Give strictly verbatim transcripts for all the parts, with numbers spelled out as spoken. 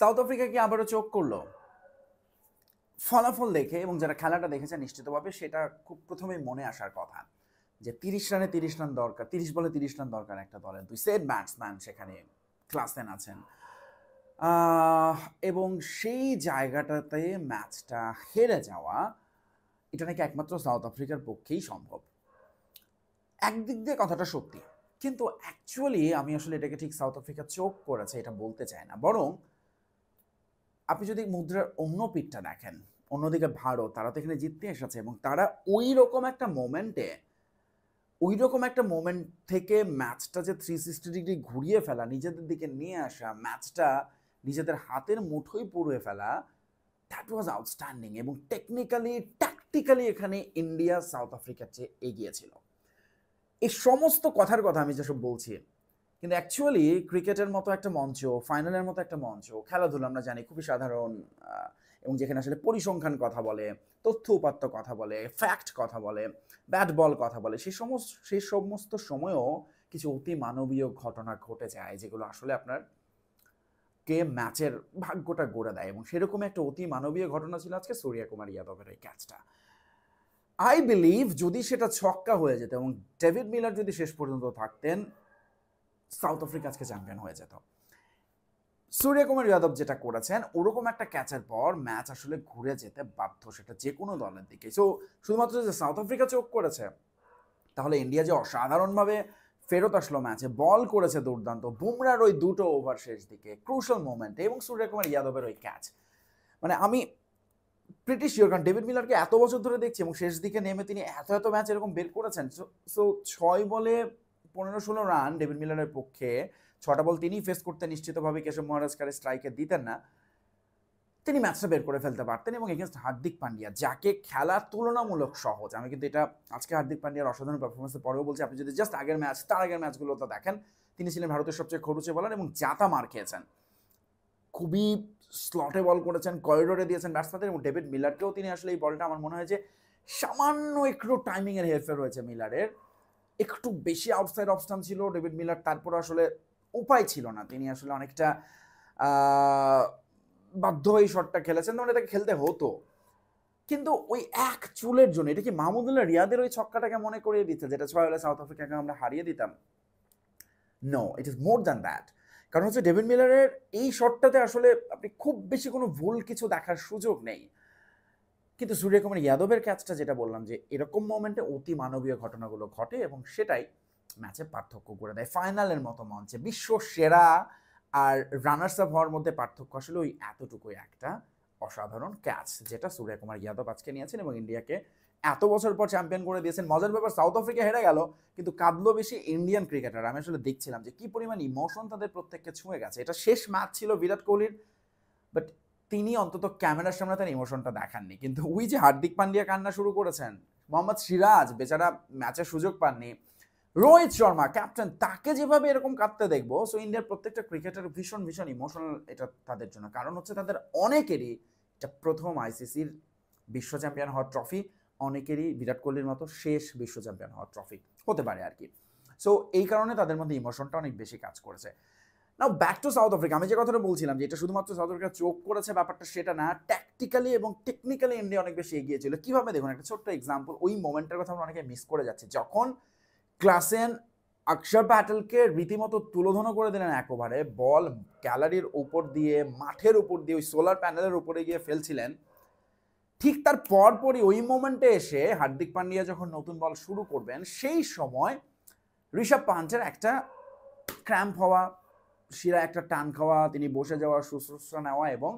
South Africa কি আবারও চোখ করলো? ফলাফল দেখে এবং যারা খেলাটা দেখেছে নিশ্চিতভাবে সেটা খুব প্রথমেই মনে আসার কথা যে তিরিশ রানে তিরিশ রান দরকার, তিরিশ বলে তিরিশ রান দরকার একটা দলের। দুই সেট ব্যাটসম্যান সেখানে ক্লাসেন আছেন এবং সেই জায়গাটাতে ম্যাচটা হেরে যাওয়া এটা নাকি একমাত্র সাউথ আফ্রিকার পক্ষেই সম্ভব। একদিক দিয়ে কথাটা সত্যি, কিন্তু অ্যাকচুয়ালি আমি আসলে এটাকে ঠিক সাউথ আফ্রিকা চোখ করেছে এটা বলতে চাই না, বরং আপনি যদি মুদ্রার অন্য পিকটা দেখেন, অন্যদিকে ভারত তারা তো এখানে জিততে এসেছে এবং তারা ওই রকম একটা মোমেন্টে ওই রকম একটা মোমেন্ট থেকে ম্যাচটা যে থ্রি সিক্সটি ডিগ্রি ঘুরিয়ে ফেলা, নিজেদের দিকে নিয়ে আসা, ম্যাচটা নিজেদের হাতের মুঠোয় পুড়িয়ে ফেলা, দ্যাট ওয়াজ আউটস্ট্যান্ডিং। এবং টেকনিক্যালি ট্যাকটিক্যালি এখানে ইন্ডিয়া সাউথ আফ্রিকার চেয়ে এগিয়েছিল। এই সমস্ত কথার কথা আমি যেসব বলছি, কিন্তু অ্যাকচুয়ালি ক্রিকেটের মতো একটা মঞ্চ, ফাইনালের মতো একটা মঞ্চ, খেলাধুলা আমরা জানি খুবই সাধারণ এবং যেখানে আসলে পরিসংখ্যান কথা বলে, তথ্য উপাত্ত কথা বলে, ফ্যাক্ট কথা বলে, ব্যাট বল কথা বলে, সেই সমস্ত সেই সমস্ত সময়েও কিছু অতি মানবীয় ঘটনা ঘটে যায় যেগুলো আসলে আপনার কে ম্যাচের ভাগ্যটা গড়ে দেয়। এবং সেরকম একটা অতি মানবীয় ঘটনা ছিল আজকে সূর্যকুমার যাদবের এই ক্যাচটা। আই বিলিভ যদি সেটা ছক্কা হয়ে যেত এবং ডেভিড মিলার যদি শেষ পর্যন্ত থাকতেন, সাউথ আফ্রিকা আজকে চ্যাম্পিয়ন হয়ে যেত। সূর্যকুমার যাদব যেটা করেছেন, ওরকম একটা ক্যাচের পর ম্যাচ আসলে ঘুরে যেতে বাধ্য, সেটা যে কোনো দলের দিকে। সো শুধুমাত্র যে সাউথ আফ্রিকা চোখ করেছে, তাহলে ইন্ডিয়া যে অসাধারণভাবে ফেরত আসলো ম্যাচে, বল করেছে দুর্দান্ত, বুমরার ওই দুটো ওভার শেষ দিকে ক্রুশাল মোমেন্টে এবং সূর্যকুমার যাদবের ওই ক্যাচ, মানে আমি প্রিটি শিওর, কারণ ডেভিড মিলারকে এত বছর ধরে দেখছি এবং শেষ দিকে নেমে তিনি এত এত ম্যাচ এরকম বের করেছেন। সো ছয় বলে পনেরো ষোলো রান ডেভিড মিলারের পক্ষে, ছটা বল তিনি ফেস করতে নিশ্চিতভাবে, কেশব মহারাজ কারে স্ট্রাইকে দিতেন না, তিনি ম্যাচটা বের করে ফেলতে পারতেন। এবং এগেনস্ট হার্দিক পান্ডিয়া, যাকে খেলা তুলনামূলক সহজ, আমি কিন্তু এটা আজকে হার্দিক পান্ডিয়ার অসাধারণ পারফরমেন্সের পরেও বলছি, আপনি যদি জাস্ট আগের ম্যাচ তার আগের ম্যাচগুলো তো দেখেন, তিনি ছিলেন ভারতের সবচেয়ে খরুচে বলার এবং যাতা মার খেয়েছেন, খুবই স্লটে বল করেছেন, করিডোরে দিয়েছেন ব্যাটসম্যানদের। এবং ডেভিড মিলারকেও তিনি আসলে এই বলটা আমার মনে হয় যে সামান্য একটু টাইমিংয়ের হেরফের হয়েছে, মিলারের একটু বেশি আউটসাইড অফ স্টাম্প ছিল ডেভিড মিলার, তারপর আসলে উপায় ছিল না, তিনি আসলে অনেকটা বাধ্য হয়ে শটটা খেলেছেন, মানে তাকে খেলতে হতো। কিন্তু ওই এক চুলের জন্য, এটা কি মাহমুদুল্লাহ রিয়াদের ওই ছক্কাটাকে মনে করিয়ে দিচ্ছে যেটা ছয় বলে সাউথ আফ্রিকাকে আমরা হারিয়ে দিতাম? No, it is more than that. কারণ হচ্ছে ডেভিড মিলারের এই শটটাতে আসলে আপনি খুব বেশি কোনো ভুল কিছু দেখার সুযোগ নেই। কিন্তু সূর্যকুমার যাদবের ক্যাচটা যেটা বললাম, যে এরকম মোমেন্টে অতি মানবীয় ঘটনাগুলো ঘটে এবং সেটাই ম্যাচে পার্থক্য করে দেয়। ফাইনালের মতো মঞ্চে বিশ্ব সেরা আর রানার্স আপ হওয়ার মধ্যে পার্থক্য আসলে ওই এতটুকুই, একটা অসাধারণ ক্যাচ যেটা সূর্যকুমার যাদব আজকে নিয়েছেন এবং ইন্ডিয়াকে এত বছর পর চ্যাম্পিয়ন করে দিয়েছেন। মজার ব্যাপার, সাউথ আফ্রিকা হেরে গেল কিন্তু কাঁদলো বেশি ইন্ডিয়ান ক্রিকেটার। আমি আসলে দেখছিলাম যে কী পরিমাণ ইমোশন তাদের প্রত্যেককে ছুঁয়ে গেছে। এটা শেষ ম্যাচ ছিল বিরাট কোহলির, বাট তিনি অন্তত ক্যামেরার সামনে তার ইমোশনটা দেখাননি। কিন্তু ওই যে হার্দিক পান্ডিয়া কান্না শুরু করেছেন, মোহাম্মদ সিরাজ বেচারা ম্যাচের সুযোগ পাননি, রোহিত শর্মা ক্যাপ্টেন, তাকে যেভাবে এরকম কাঁদতে দেখবো। সো ইন্ডিয়ার প্রত্যেকটা ক্রিকেটার ভীষণ ভীষণ ইমোশনাল এটা তাদের জন্য, কারণ হচ্ছে তাদের অনেকেরই এটা প্রথম আইসিসির বিশ্ব চ্যাম্পিয়ন হওয়ার ট্রফি, অনেকেরই বিরাট কোহলির মতো শেষ বিশ্ব চ্যাম্পিয়ন হওয়ার ট্রফি হতে পারে আর কি। সো এই কারণে তাদের মধ্যে ইমোশনটা অনেক বেশি কাজ করেছে। Now back to south Africa, আমি যে কথাটা বলছিলাম যে এটা শুধুমাত্র সাউথ আফ্রিকা চোখ করেছে ব্যাপারটা সেটা না, ট্যাকটিক্যালি এবং টেকনিক্যালি ইন্ডিয়া অনেক বেশি এগিয়েছিল। কীভাবে দেখুন একটা ছোট্ট এক্সাম্পল, ওই মোমেন্টের কথা আমরা অনেকে মিস করে যাচ্ছি যখন ক্লাসেন অক্ষর প্যাটেলকে রীতিমতো তুলোধনা করে দিলেন এক ওভারে, বল গ্যালারির উপর দিয়ে, মাঠের উপর দিয়ে, ওই সোলার প্যানেলের উপরে গিয়ে ফেলছিলেন। ঠিক তার পরপরই ওই মোমেন্টে এসে হার্দিক পান্ডিয়া যখন নতুন বল শুরু করবেন, সেই সময় ঋষভ পান্টের একটা ক্র্যাম্প হওয়া, শিরা একটা টান খাওয়া, তিনি বসে যাওয়া, শুশ্রূষা নেওয়া এবং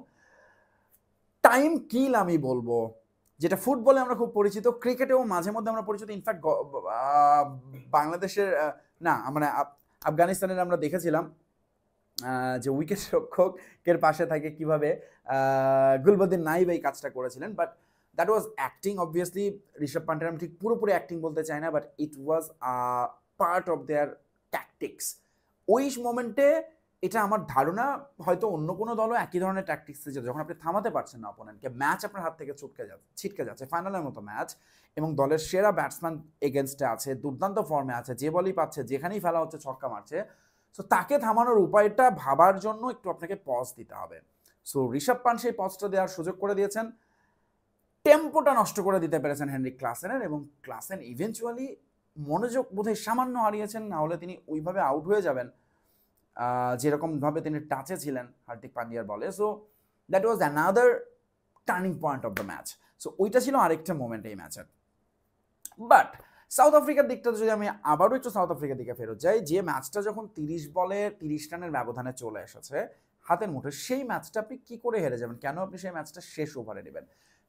টাইম কিল আমি বলবো, যেটা ফুটবলে আমরা খুব পরিচিত, ক্রিকেটেও মাঝে মধ্যে আমরা পরিচিত। ইনফ্যাক্ট বাংলাদেশের না মানে আফগানিস্তানের আমরা দেখেছিলাম যে উইকেট রক্ষকের পাশে থাকে কিভাবে গুলবদিন নাইব এই কাজটা করেছিলেন। But that was acting obviously, Rishabh পান্টের আমি ঠিক পুরোপুরি অ্যাক্টিং বলতে চাই না, but it was part of their tactics. ওই মোমেন্টে এটা আমার ধারণা হয়তো অন্য কোনো দলও একই ধরনের ট্যাকটিক্স ছিল, যখন আপনি থামাতে পারছেন না অপোনেন্টকে, ম্যাচ আপনার হাত থেকে ছুটকে যাচ্ছে ছিটকে যাচ্ছে, ফাইনালের মতো ম্যাচ এবং দলের সেরা ব্যাটসম্যান এগেনস্টে আছে, দুর্দান্ত ফর্মে আছে, যে বলই পাচ্ছে যেখানেই ফেলা হচ্ছে ছক্কা মারছে। সো তাকে থামানোর উপায়টা ভাবার জন্য একটু আপনাকে পজ দিতে হবে। সো ঋষভ পান্ট সেই পাঁচটা দেওয়ার সুযোগ করে দিয়েছেন, টেম্পোটা নষ্ট করে দিতে পেরেছেন হেনরি ক্লাসেনের, এবং ক্লাসেন ইভেন্চুয়ালি মনোযোগ বোধহয় সামান্য হারিয়েছেন, না হলে তিনি ওইভাবে আউট হয়ে যাবেন যেরকমভাবে তিনি টাচে ছিলেন হার্দিক পান্ডিয়ার বলে। So that was another turning point of the match. So ওইটা ছিল আরেকটা মোমেন্ট এই ম্যাচের। বাট সাউথ আফ্রিকার দিকটা যদি আমি আবারও একটু সাউথ আফ্রিকার দিকে ফেরত যাই, যে ম্যাচটা যখন তিরিশ বলে তিরিশ রানের ব্যবধানে চলে এসেছে হাতের মুঠে, সেই ম্যাচটা আপনি কী করে হেরে যাবেন? কেন আপনি সেই ম্যাচটা শেষ ওভারে নেবেন?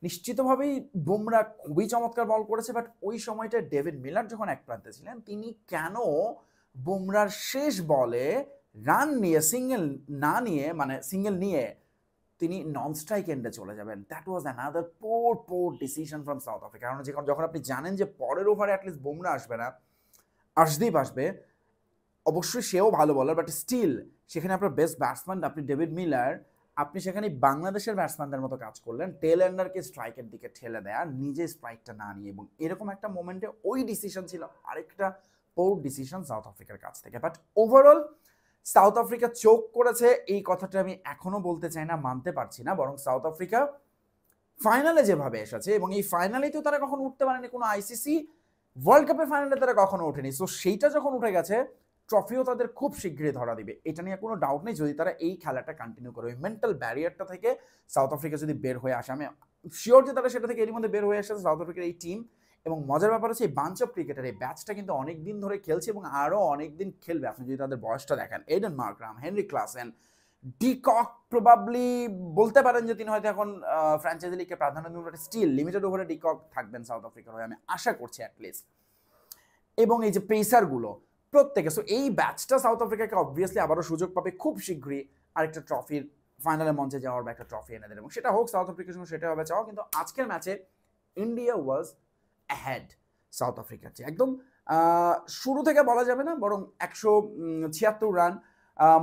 নিশ্চিতভাবেই বুমরা খুবই চমৎকার বল করেছে, বাট ওই সময়টা ডেভিড মিলার যখন এক প্রান্তে ছিলেন, তিনি কেন বুমরার শেষ বলে রান নিয়ে সিঙ্গেল না নিয়ে মানে সিঙ্গেল নিয়ে তিনি নন স্ট্রাইক এন্ডে চলে যাবেন? That was another poor poor decision from South Africa. কারণ যেখানে যখন আপনি জানেন যে পরের ওভারে অ্যাটলিস্ট বুমরা আসবে না, আর্শদীপ আসবে, অবশ্যই সেও ভালো বলার, বাট স্টিল সেখানে আপনার বেস্ট ব্যাটসম্যান আপনি ডেভিড মিলার, আপনি সেখানে বাংলাদেশের ব্যাটসম্যানদের মতো কাজ করলেন, টেল এন্ডারকে স্ট্রাইকের দিকে ঠেলে দেয় আর নিজে স্ট্রাইকটা না নিয়ে, এবং এরকম একটা মোমেন্টে ওই ডিসিশন ছিল আরেকটা পোর ডিসিশন সাউথ আফ্রিকার কাছ থেকে। বাট ওভারঅল সাউথ আফ্রিকা চোখ করেছে, এই কথাটা আমি এখনও বলতে চাই না, মানতে পারছি না, বরং সাউথ আফ্রিকা ফাইনালে যেভাবে এসেছে, এবং এই ফাইনালেই তো তারা কখনো উঠতে পারেনি, কোনো আইসিসি ওয়ার্ল্ড কাপের ফাইনালে তারা কখনো ওঠেনি। সো সেইটা যখন উঠে গেছে, ট্রফিও তাদের খুব শীঘ্রই ধরা দিবে, এটা নিয়ে কোনো ডাউট নেই, যদি তারা এই খেলাটা কন্টিনিউ করে। ওই মেন্টাল ব্যারিয়ারটা থেকে সাউথ আফ্রিকা যদি বের হয়ে আসে, আমি শিওর যে তারা সেটা থেকে এর মধ্যে বের হয়ে আসে সাউথ আফ্রিকার এই টিম। এবং মজার ব্যাপার হচ্ছে এই বাঞ্চ অফ ক্রিকেটার এই ব্যাচটা কিন্তু অনেক দিন ধরে খেলছে এবং আরও অনেক দিন খেলবে। আপনি যদি তাদের বয়সটা দেখেন, Aiden Markram, Henry Klaasen, de Kock, probably বলতে পারেন যে তিনি হয়তো এখন ফ্র্যাঞ্চাইজি লিগকে প্রাধান্য দেবেন, স্টিল লিমিটেড ওভারে ডিকক থাকবেন সাউথ আফ্রিকার হয়ে, আমি আশা করছি অ্যাটলিস্ট, এবং এই যে পেসারগুলো প্রত্যেকে। সো এই ব্যাচটা সাউথ আফ্রিকাকে অবভিয়াসলি আবারও সুযোগ পাবে খুব শীঘ্রই আরেকটা ট্রফির ফাইনালের মঞ্চে যাওয়ার বা একটা ট্রফি এনে দেন, এবং সেটা হোক সাউথ আফ্রিকার সঙ্গে, সেটা হবে চাওয়া। কিন্তু আজকের ম্যাচে ইন্ডিয়া ওয়াজ অ্যাহেড সাউথ আফ্রিকার চেয়ে, একদম শুরু থেকে বলা যাবে না, বরং একশো ছিয়াত্তর রান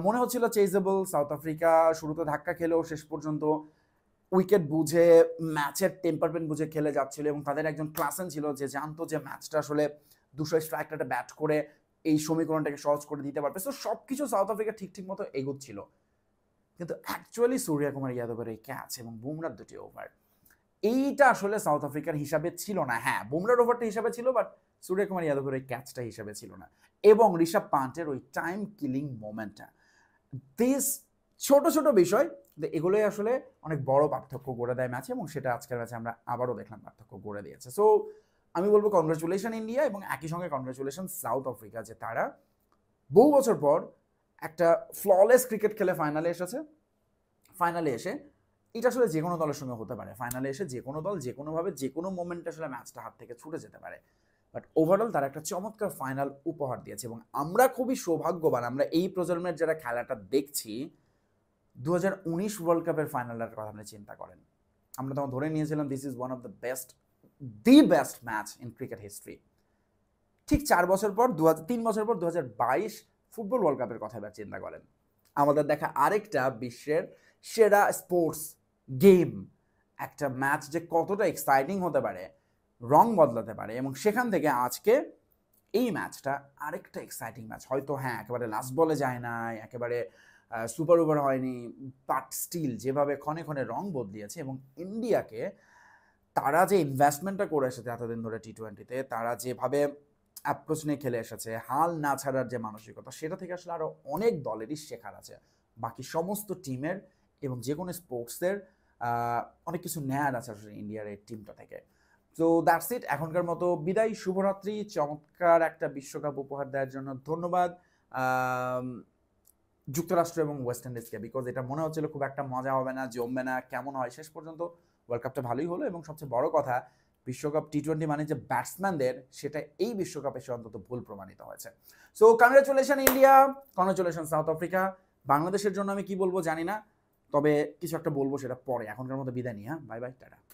মনে হচ্ছিল চেজেবল। সাউথ আফ্রিকা শুরুতে ধাক্কা খেলেও শেষ পর্যন্ত উইকেট বুঝে, ম্যাচের টেম্পারমেন্ট বুঝে খেলে যাচ্ছিল, এবং তাদের একজন ক্লাসেন ছিল যে জানতো যে ম্যাচটা আসলে দুশো স্ট্রাইক রেটে ব্যাট করে এই সমীকরণটাকে সহজ করে দিতে পারবে। সো সব কিছু সাউথ আফ্রিকা ঠিক ঠিক মতো এগোচ্ছিল, কিন্তু অ্যাকচুয়ালি সূর্যকুমার ইয়াদবের এই ক্যাচ এবং বুমরার দুটি ওভার, এইটা আসলে সাউথ আফ্রিকার হিসাবে ছিল না। হ্যাঁ, বুমরার ওভারটা হিসাবে ছিল, বাট সূর্যকুমার ইয়াদবের ওই ক্যাচটা হিসাবে ছিল না, এবং ঋষভ পান্টের ওই টাইম কিলিং মোমেন্টটা। দিস ছোট ছোট বিষয়, এগুলোই আসলে অনেক বড় পার্থক্য গড়ে দেয় ম্যাচে, এবং সেটা আজকের ম্যাচে আমরা আবারও দেখলাম পার্থক্য গড়ে দিয়েছে। সো আমি বলবো কনগ্রাচুলেশন ইন্ডিয়া, এবং একই সঙ্গে কনগ্রাচুলেশন সাউথ আফ্রিকা, যে তারা বহু বছর পর একটা ফ্ললেস ক্রিকেট খেলে ফাইনালে এসেছে। ফাইনালে এসে এটা আসলে যে কোনো দলের সঙ্গে হতে পারে, ফাইনালে এসে যে কোনো দল যে কোনোভাবে যে কোনো মোমেন্টে আসলে ম্যাচটা হাত থেকে ছুটে যেতে পারে, বাট ওভারঅল তারা একটা চমৎকার ফাইনাল উপহার দিয়েছে। এবং আমরা খুবই সৌভাগ্যবান, আমরা এই প্রজন্মের যারা খেলাটা দেখছি, দু হাজার উনিশ ওয়ার্ল্ড কাপের ফাইনালের কথা আপনি চিন্তা করেন, আমরা তখন ধরে নিয়েছিলাম this is one of the best the best match in cricket history. ঠিক চার বছর পর দু হাজার তিন বছর পর দু হাজার বাইশ ফুটবল ওয়ার্ল্ড কাপের কথা এবার চিন্তা করেন, আমাদের দেখা আরেকটা বিশ্বের সেরা স্পোর্টস গেম, একটা ম্যাচ যে কতটা এক্সাইটিং হতে পারে, রং বদলাতে পারে, এবং সেখান থেকে আজকে এই ম্যাচটা আরেকটা এক্সাইটিং ম্যাচ। হয়তো হ্যাঁ একেবারে লাস্ট বলে যায় নাই, একেবারে সুপার ওভার হয়নি, বাট স্টিল যেভাবে ক্ষণে ক্ষণে রং বদলিয়েছে, এবং ইন্ডিয়াকে তারা যে ইনভেস্টমেন্টটা করে এসেছে এতদিন ধরে টি টোয়েন্টিতে, তারা যেভাবে অ্যাপ্রোচ নিয়ে খেলে এসেছে, হাল না ছাড়ার যে মানসিকতা, সেটা থেকে আসলে আরও অনেক দলেরই শেখার আছে, বাকি সমস্ত টিমের এবং যে কোনো স্পোর্টসের অনেক কিছু নেয়ার আছে আসলে ইন্ডিয়ার এই টিমটা থেকে। সো দ্যাটস ইট, এখনকার মতো বিদায়, শুভরাত্রি। চমৎকার একটা বিশ্বকাপ উপহার দেওয়ার জন্য ধন্যবাদ যুক্তরাষ্ট্র এবং ওয়েস্ট ইন্ডিজকে, বিকজ এটা মনে হচ্ছিল খুব একটা মজা হবে না, জমবে না, কেমন হয়, শেষ পর্যন্ত ওয়ার্ল্ড কাপটা ভালোই হলো। এবং সবচেয়ে বড় কথা, বিশ্বকাপ টি টোয়েন্টি মানে যে ব্যাটসম্যানদের, সেটা এই বিশ্বকাপে সে অন্তত ভুল প্রমাণিত হয়েছে। So congratulation India, congratulation South Africa. বাংলাদেশের জন্য আমি কি বলবো জানি না, তবে কিছু একটা বলবো, সেটা পরে। এখনকার মতো বিদায় নিয়ে, হ্যাঁ, বাই বাই, টাটা।